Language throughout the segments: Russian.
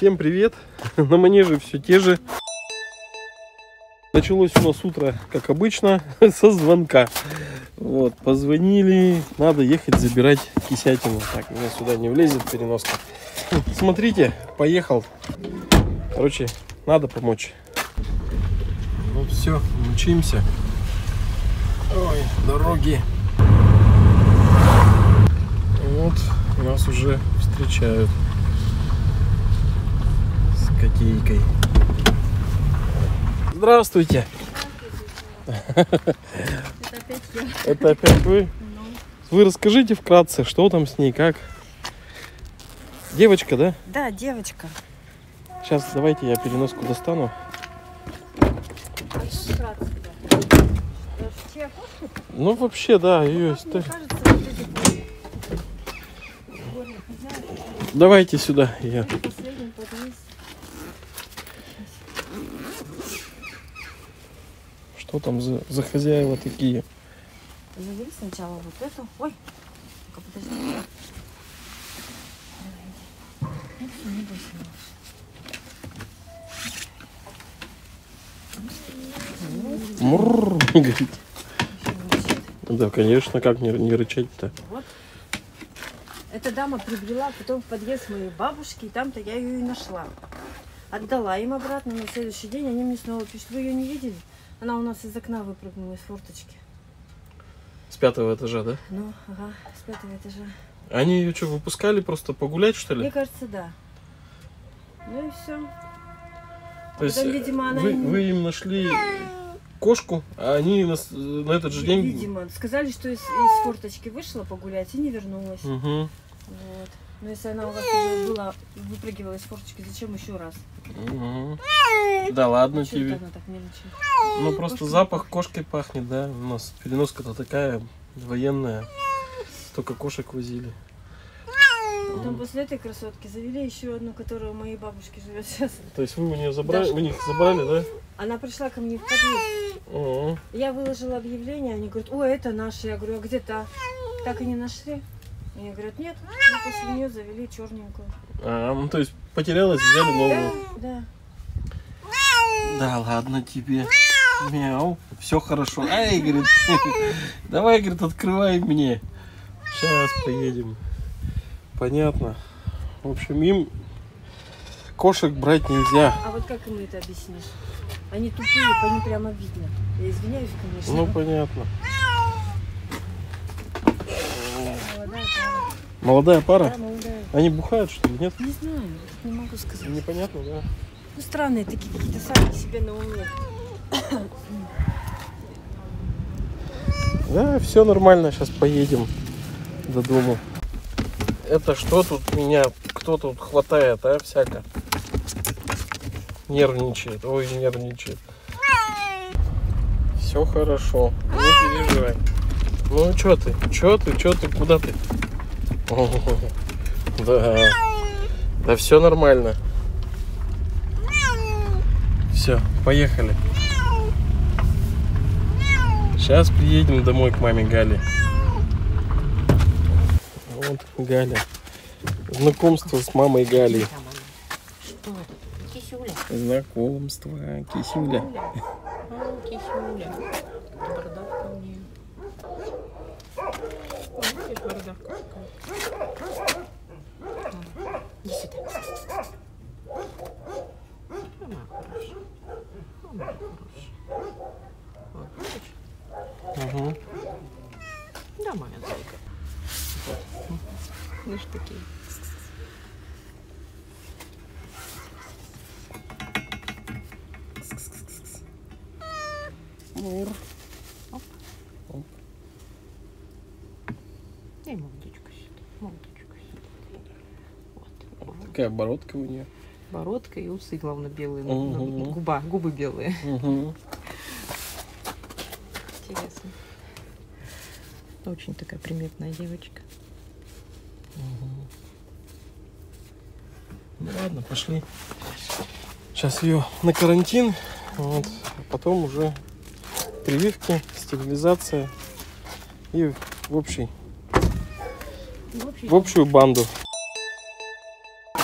Всем привет! На манеже все те же. Началось у нас утро, как обычно, со звонка. Вот, позвонили, надо ехать забирать кисятину. Так, меня сюда не влезет переноска. Смотрите, поехал. Короче, надо помочь. Ну все, мчимся. Ой, дороги. Вот, нас уже встречают. Котейкой. Здравствуйте. Здравствуйте. Это опять вы? Ну. Вы расскажите вкратце, что там с ней, как? Девочка, да? Да, девочка. Сейчас давайте я переноску достану. Ну вообще, да, ее ставь. Давайте сюда ее. Что там за хозяева такие? Забери сначала вот эту. Ой, подожди. Мурр, не горит. Да, конечно, как не рычать-то. Вот. Эта дама прибрела потом в подъезд моей бабушки, и там-то я ее и нашла. Отдала им обратно, на следующий день они мне снова пишут: вы ее не видели? Она у нас из окна выпрыгнула, из форточки. С 5-го этажа, да? Ну, ага, с 5-го этажа. Они ее что, выпускали просто погулять, что ли? Мне кажется, да. Ну и все. То есть, видимо, она вы им нашли кошку, а они на этот же день... Видимо, сказали, что из форточки вышла погулять и не вернулась. Угу. Вот. Но если она у вас была, выпрыгивала из форточки, зачем еще раз? Угу. Да ладно тебе. Ну просто кошка, запах кошкой пахнет, да? У нас переноска-то такая военная. Только кошек возили. Потом после этой красотки завели еще одну, которая у моей бабушки живет сейчас. То есть вы у нее забрали, даже... вы их забрали, да? Она пришла ко мне в подъезд. Угу. Я выложила объявление, они говорят: о, это наши. Я говорю: а где та? Так и не нашли. Мне говорят: нет, мы после нее завели черненькую. А, ну то есть потерялась, взяли новую. Да. Да ладно тебе. Мяу. Все хорошо. Ай, говорит, давай, говорит, открывай мне. Сейчас поедем. Понятно. В общем, им кошек брать нельзя. А вот как им это объяснишь? Они тупые, по ним прямо видно. Я извиняюсь, конечно. Ну, понятно. Молодая пара? Да, молодая. Они бухают, что ли, нет? Не знаю, не могу сказать. Непонятно, да? Ну, странные такие какие-то, сами себе на уме. Да, все нормально, сейчас поедем до дома. Это что тут меня, кто тут хватает, а, всяко? Нервничает, ой, нервничает. Все хорошо, не переживай. Ну, чё ты, куда ты? Да, да, все нормально. Все, поехали. Сейчас приедем домой к маме Гали. Вот Галя. Знакомство с мамой Галей. Что? Кисюля. Знакомство, кисюля. Кисюля. Бородавка у нее. Видишь, бородавка? Иди сюда. Она хорошая. Она хорошая. Вот, видишь? Угу. Да, моя зайка. Ну что такие. Мур. Оп. Оп. И мордочка сюда. Мордочка сюда. Вот. Вот такая бородка у нее. Бородка и усы, главное, белые. Угу. Губа, губы белые. Угу. Интересно. Очень такая приметная девочка. Угу. Ну ладно, пошли. Сейчас ее на карантин. Вот. А потом уже прививки, стерилизация и в общую банду.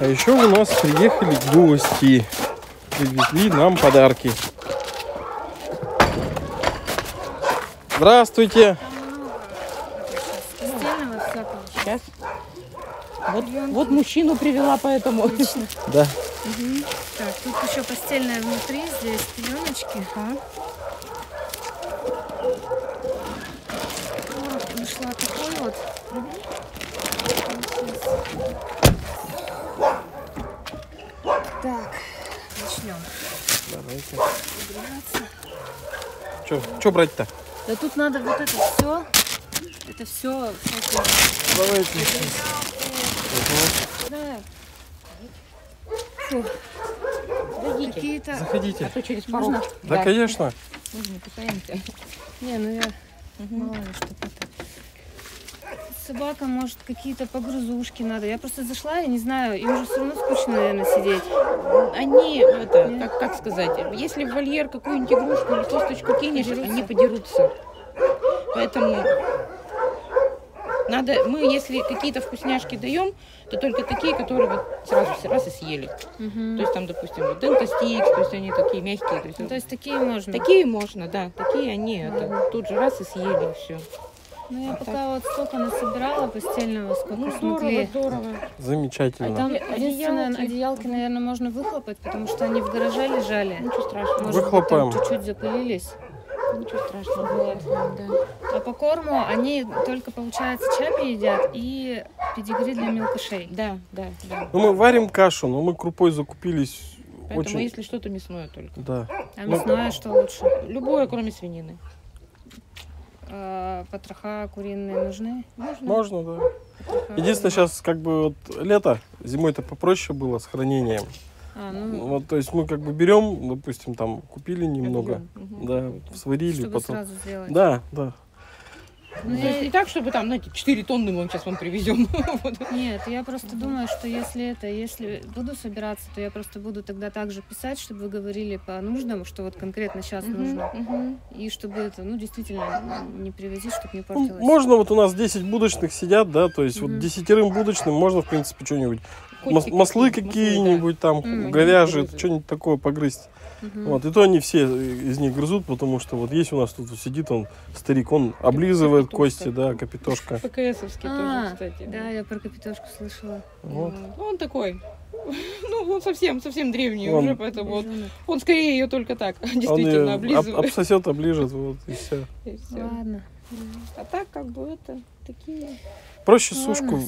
А еще у нас приехали гости. Привезли нам подарки. Здравствуйте. Сейчас. Вот мужчину привела, поэтому. Отлично. Да. Угу. Так, тут еще постельное внутри, здесь пеленочки. Вот, нашла такой вот. Так, начнем. Давайте. Что брать-то? Да тут надо вот это все. Это все. Давайте. Какие-то... Заходите. А то через порог. Да, да, конечно. Можно, пытаемся. Не, ну я... Мало ли что-то. Собака, может, какие-то погрузушки надо. Я просто зашла, я не знаю, им уже все равно скучно, наверное, сидеть. Они, это, как сказать, если в вольер какую-нибудь игрушку или косточку кинешь, они подерутся. Поэтому... Надо, мы если какие-то вкусняшки даем, то только такие, которые вот сразу раз и съели. Угу. То есть там, допустим, вот Дентастикс, то есть они такие мягкие. То есть такие можно? Такие можно, да. Такие они это, тут же раз и съели, и все. Ну я пока вот столько насобирала постельного, сколько смогли. Здорово. Замечательно. А там одеялки, наверное, можно выхлопать, потому что они в гараже лежали. Ничего страшного. Может, выхлопаем. Чуть-чуть запылились. Ничего страшного. Вот. Да. А по корму они только, получается, чаппи едят и педигри для мелкашей. Да, да, да. Ну, мы варим кашу, но мы крупой закупились. Поэтому очень... если что-то мясное только. Да. А мясное что лучше? Любое, кроме свинины. А потроха куриные нужны? Можно, да. Потроха, единственное, сейчас как бы вот лето, зимой-то попроще было с хранением. А, ну... Вот, то есть мы как бы берем, допустим, там купили немного, да, сварили, чтобы потом. Сразу сделать. Да, да. Ну, я... Не так, чтобы там, знаете, 4 тонны мы сейчас вам привезем. Нет, я просто думаю, что если буду собираться, то я просто буду тогда также писать, чтобы вы говорили по нуждам, что вот конкретно сейчас нужно. И чтобы это, ну, действительно не привезти, чтобы не портилось. Можно, вот у нас 10 будочных сидят, да, то есть вот 10-рым будочным можно, в принципе, что-нибудь. Маслы какие-нибудь там, говяжьи, что-нибудь такое погрызть. Вот, и то они все из них грызут, потому что вот есть у нас тут сидит он, старик, он облизывает кости, да, капитошка. ПКСовский тоже, кстати. Да, я про капитошку слышала. Вот. Он такой, ну, он совсем древний уже, поэтому вот, он скорее ее только так, действительно, облизывает. Обсосет, оближет, вот, и все. Ладно. А так, как бы, это такие... Проще сушку.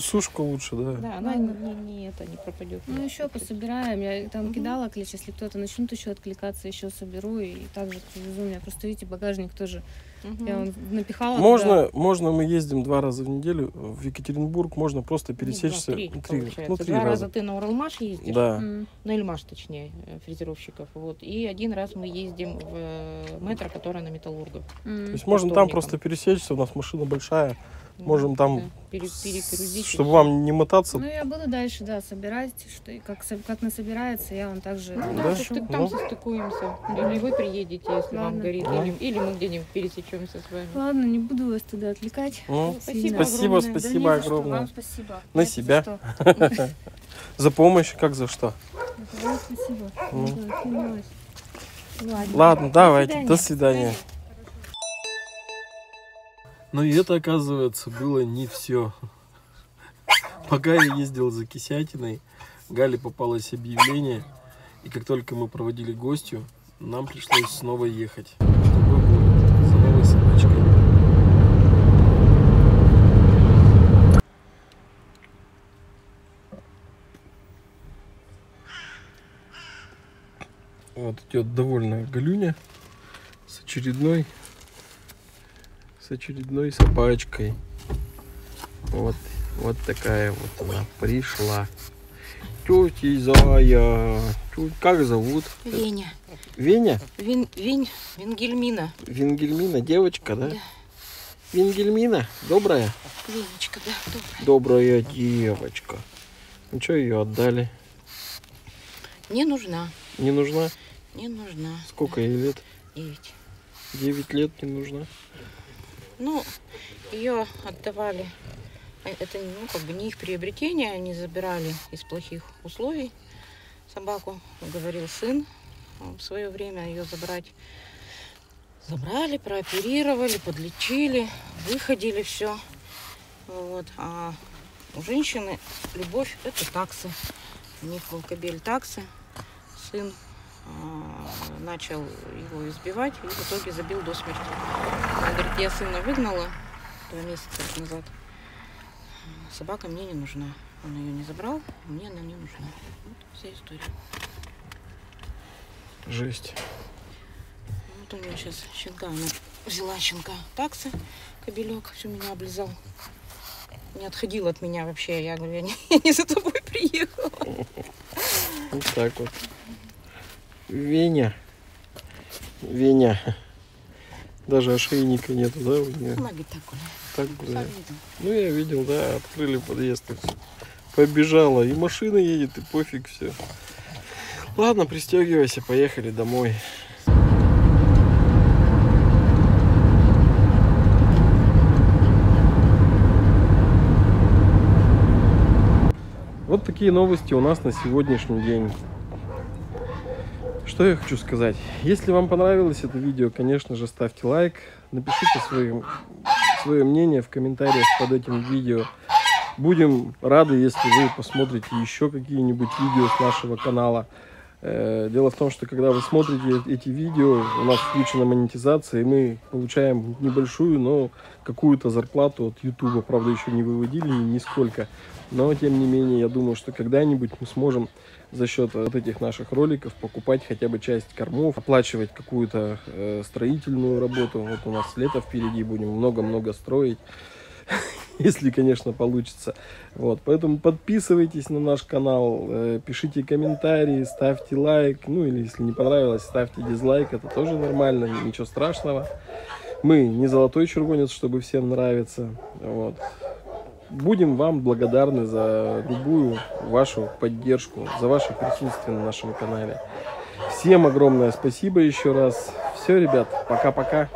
Сушку лучше, да. Да, она не пропадет. Ну еще пособираем. Я там кидала клич, если кто-то начнет еще откликаться, еще соберу и также привезу. У меня просто, видите, багажник тоже. Я вон напихала. Можно мы ездим 2 раза в неделю в Екатеринбург, можно просто пересечься. 3 раза ты на Уралмаш ездишь, да. На Эльмаш, точнее, фрезеровщиков. Вот. И 1 раз мы ездим в метро, которая на Металлургов. То есть можно там просто пересечься, у нас машина большая. Можем там, чтобы вам не мотаться. Ну, я буду дальше, да, собирать, что и как насобирается, я вам также... Ну, да, там состыкуемся. Или вы приедете, если вам горит, или мы где-нибудь пересечемся с вами. Ладно, не буду вас туда отвлекать. Спасибо огромное. Вам спасибо. На себя. За помощь, как за что. Спасибо. Ладно, давайте, до свидания. Но и это, оказывается, было не все. Пока я ездил за кисятиной, Гале попалось объявление, и как только мы проводили гостью, нам пришлось снова ехать, чтобы было за новой собачкой. Вот идет довольная Галюня с очередной собачкой. Вот такая вот она пришла. Тетя Зая. Как зовут? Веня. Веня? Венгельмина. Венгельмина, девочка, да? Да. Венгельмина, добрая? Венечка, да, добрая. Добрая девочка. Ну что, ее отдали? Не нужна. Не нужна? Не нужна. Сколько ей лет? 9. 9 лет не нужна? Ну, ее отдавали Это, ну, как бы не их приобретение, они забирали из плохих условий собаку, говорил сын в свое время ее забрать. Забрали, прооперировали, подлечили, выходили, все. Вот. А у женщины любовь — это таксы. У них волкобель таксы. Сын начал его избивать и в итоге забил до смерти. Она говорит, я сына выгнала 2 месяца назад. Собака мне не нужна. Он ее не забрал, мне она не нужна. Вот вся история. Жесть. Вот у меня сейчас щенка. Она взяла щенка таксы. Кобелек все меня облизал. Не отходил от меня вообще. Я говорю, я не за тобой приехала. Вот так вот. Веня. Веня. Даже ошейника нету, да, у нее? Ноги так гуляют. Так гуляют. Ну, я видел, да, открыли подъезд и все. Побежала. И машина едет, и пофиг, все. Ладно, пристегивайся, поехали домой. Вот такие новости у нас на сегодняшний день. Что я хочу сказать. Если вам понравилось это видео, конечно же, ставьте лайк. Напишите свое мнение в комментариях под этим видео. Будем рады, если вы посмотрите еще какие-нибудь видео с нашего канала. Дело в том, что когда вы смотрите эти видео, у нас включена монетизация, и мы получаем небольшую, но какую-то зарплату от YouTube. Правда, еще не выводили нисколько. Но, тем не менее, я думаю, что когда-нибудь мы сможем за счет вот этих наших роликов покупать хотя бы часть кормов, оплачивать какую-то строительную работу. Вот у нас лето впереди, будем много-много строить, если, конечно, получится. Вот, поэтому подписывайтесь на наш канал, пишите комментарии, ставьте лайк. Ну, или, если не понравилось, ставьте дизлайк, это тоже нормально, ничего страшного. Мы не золотой червонец, чтобы всем нравиться. Вот. Будем вам благодарны за любую вашу поддержку, за ваше присутствие на нашем канале. Всем огромное спасибо еще раз. Все, ребят, пока-пока.